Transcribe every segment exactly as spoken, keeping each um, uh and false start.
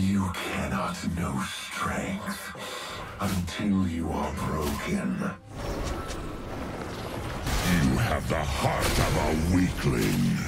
You cannot know strength until you are broken. You have the heart of a weakling.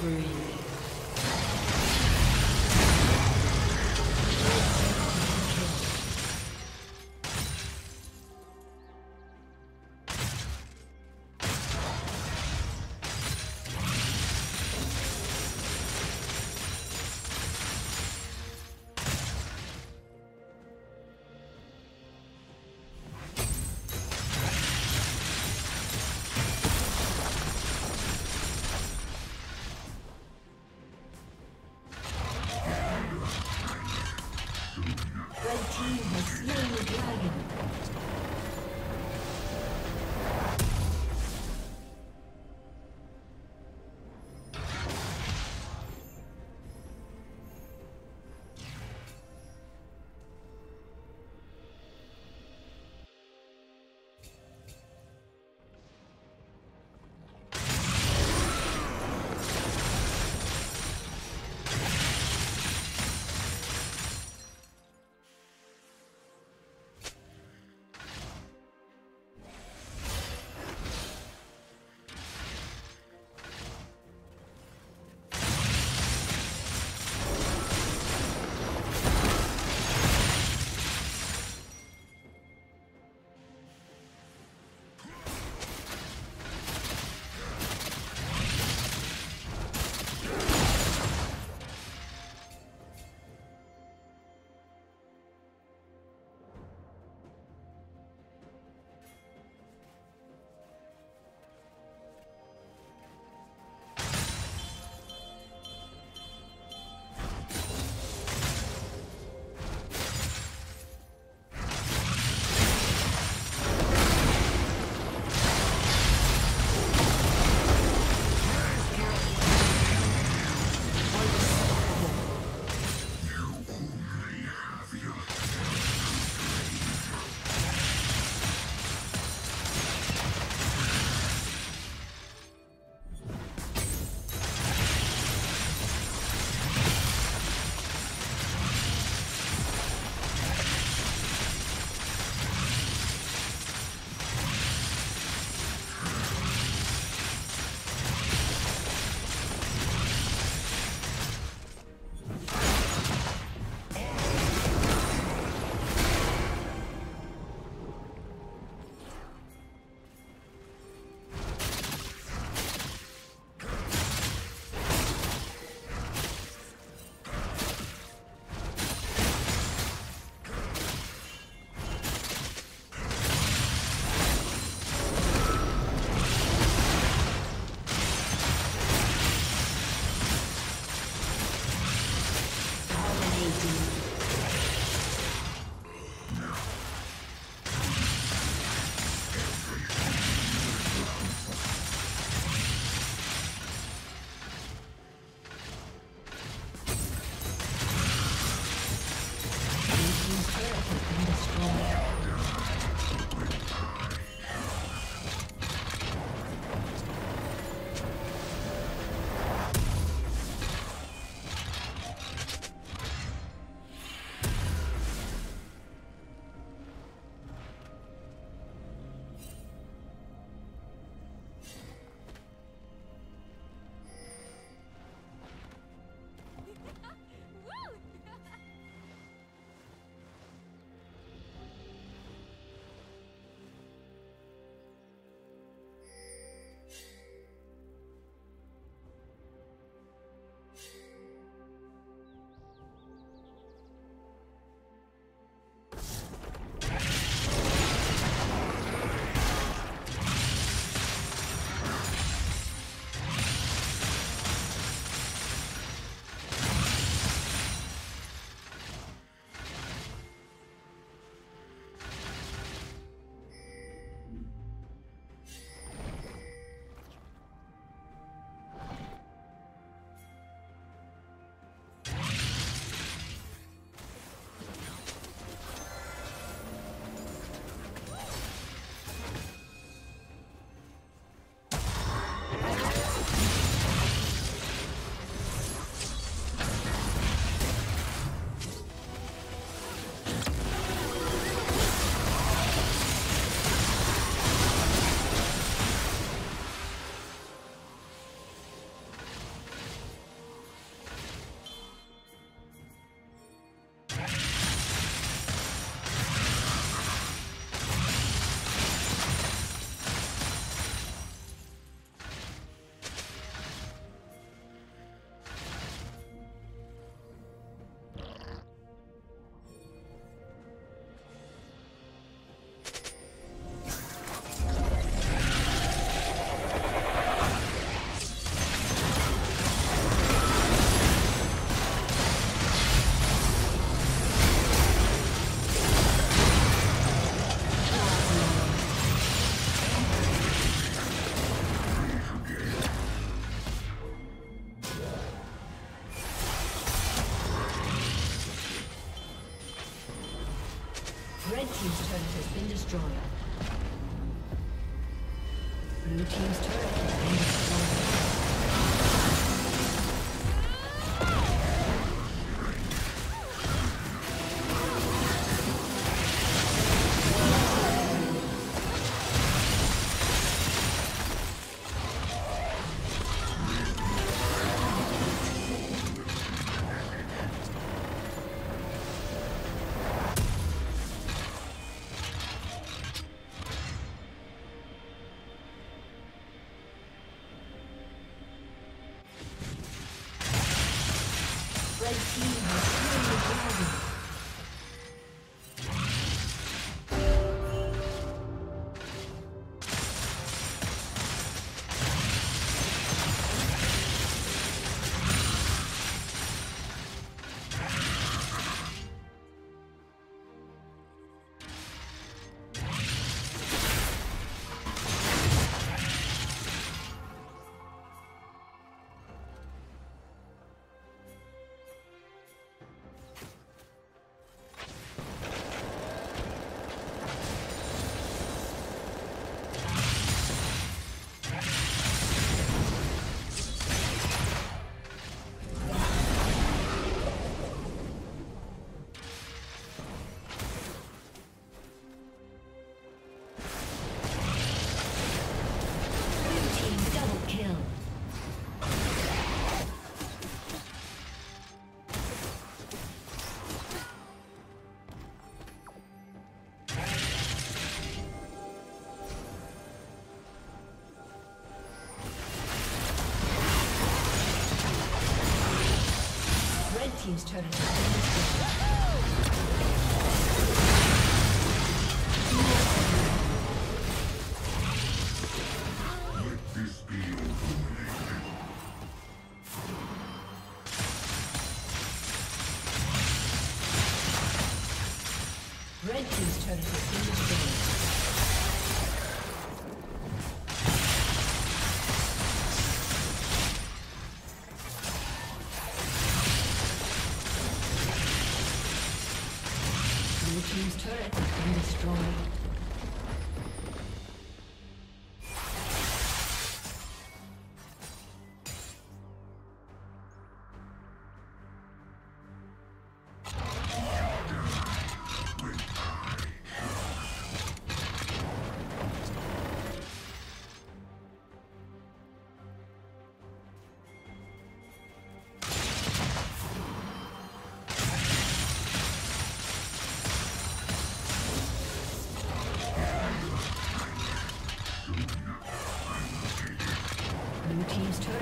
spree. team's turret has been destroyed. Blue team's turret has been destroyed. Team's turn.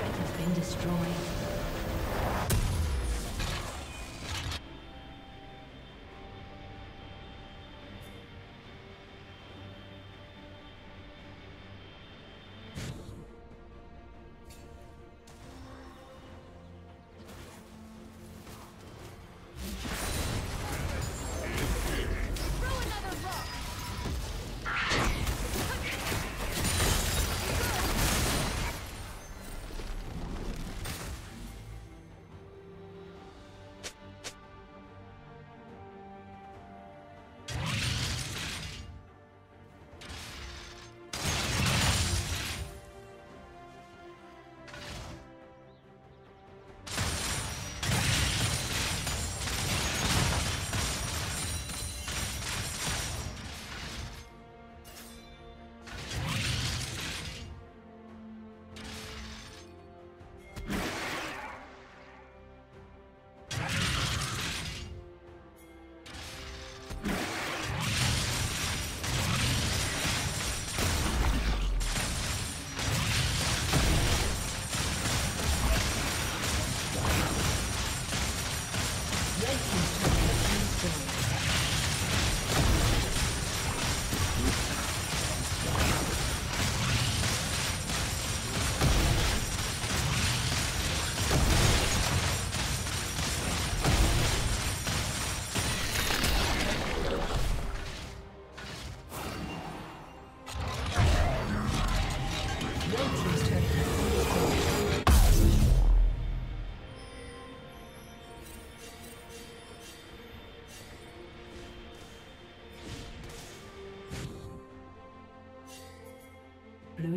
Blue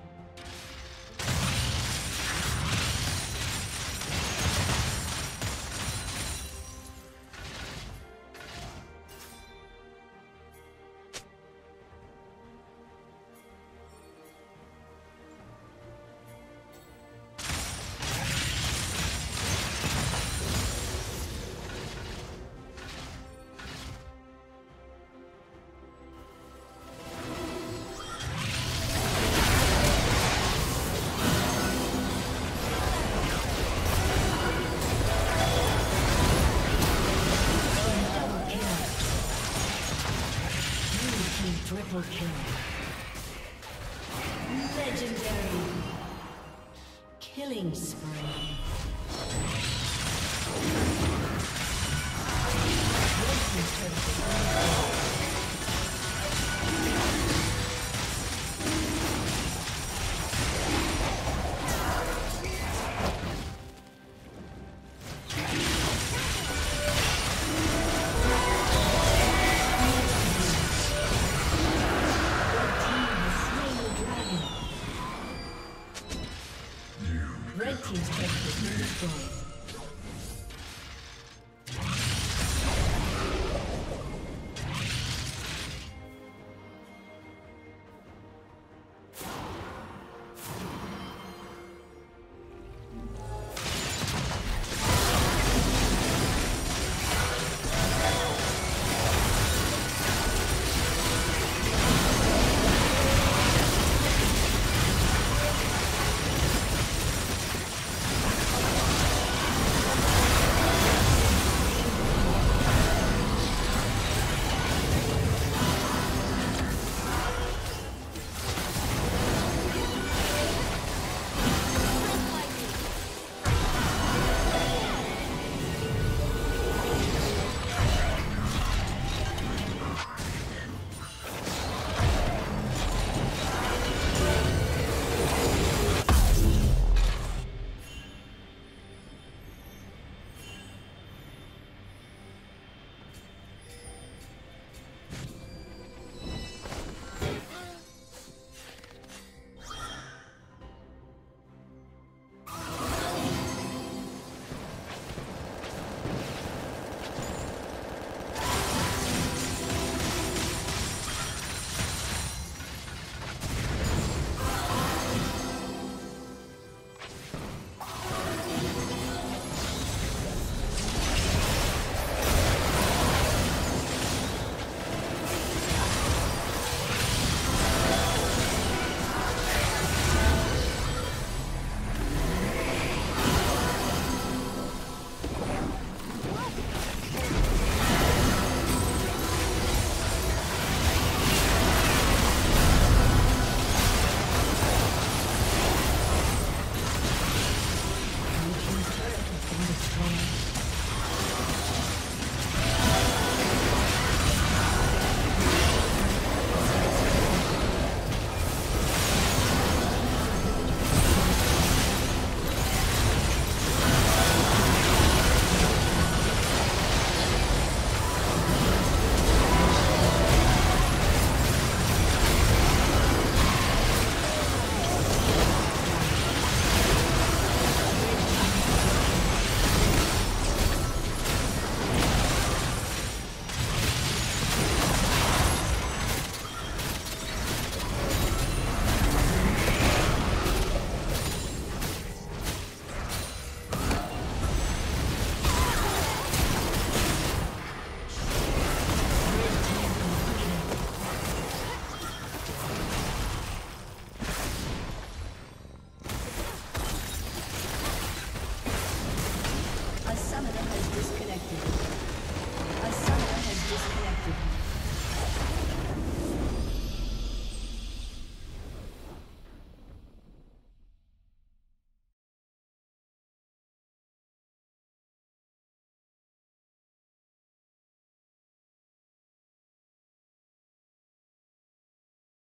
Triple kill. Legendary. Killing spree. Red team's turret has been destroyed.